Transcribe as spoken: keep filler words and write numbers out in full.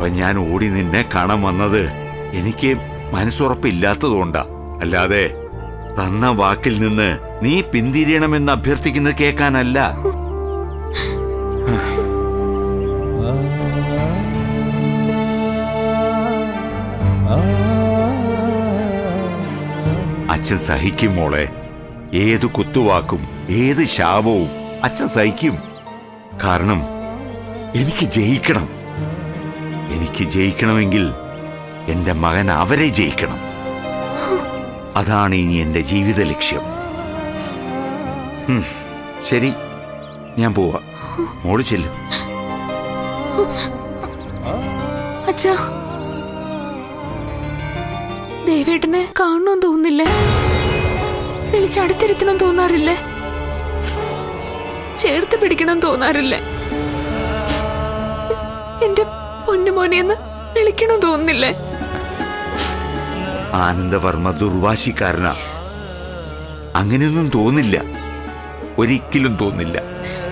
അപ്പം ഞാൻ ഓടി നിന്നെ കാണാൻ വന്നത് എനിക്ക് മനസ്സുറപ്പില്ലാത്തതുകൊണ്ടാ. അല്ലാതെ തന്ന വാക്കിൽ നിന്ന് നീ പിന്തിരിയണമെന്ന് അഭ്യർത്ഥിക്കുന്നത് കേൾക്കാനല്ല. അച്ഛൻ സഹിക്കും മോളെ. ഏത് കുത്തുവാക്കും ഏത് ശാപവും അച്ഛൻ സഹിക്കും. കാരണം എനിക്ക് ജയിക്കണം. എനിക്ക് ജയിക്കണമെങ്കിൽ എന്റെ മകൻ അവരെ ജയിക്കണം. അതാണ് ഇനി എന്റെ ജീവിത ലക്ഷ്യം. ശരി, ഞാൻ പോവാ. മോള് ചെല്ലും. അച്ഛാ, ദേവേട്ടനെ കാണണമെന്ന് തോന്നില്ലേ? വിളിച്ചടുത്തിരിക്കണം തോന്നാറില്ലേ? ചേർത്ത് പിടിക്കണം തോന്നാറില്ലേ? എന്റെ പൊന്നുമോനെന്ന് വിളിക്കണം തോന്നില്ലേ? ആനന്ദവർമ്മ ദുർവാശിക്കാരനാ. അങ്ങനെയൊന്നും തോന്നില്ല, ഒരിക്കലും തോന്നില്ല.